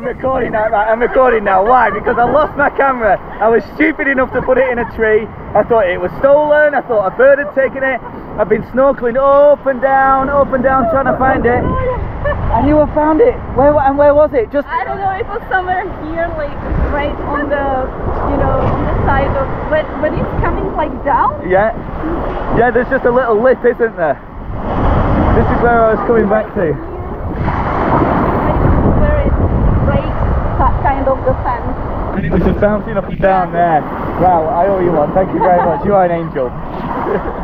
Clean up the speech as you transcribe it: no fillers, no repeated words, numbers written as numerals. I'm recording now, right? I'm recording now. Why? Because I lost my camera. I was stupid enough to put it in a tree. I thought it was stolen. I thought a bird had taken it. I've been snorkeling up and down, trying to find it. And you have found it. Where was it? Just I don't know. It was somewhere here, like right on the, you know, on the side of. But it's coming like down. Yeah. Yeah. There's just a little lip, isn't there? This is where I was coming back to. Where it breaks that kind of the sand. And it was just bouncing up and down there. Wow, I owe you one. Thank you very much. You are an angel.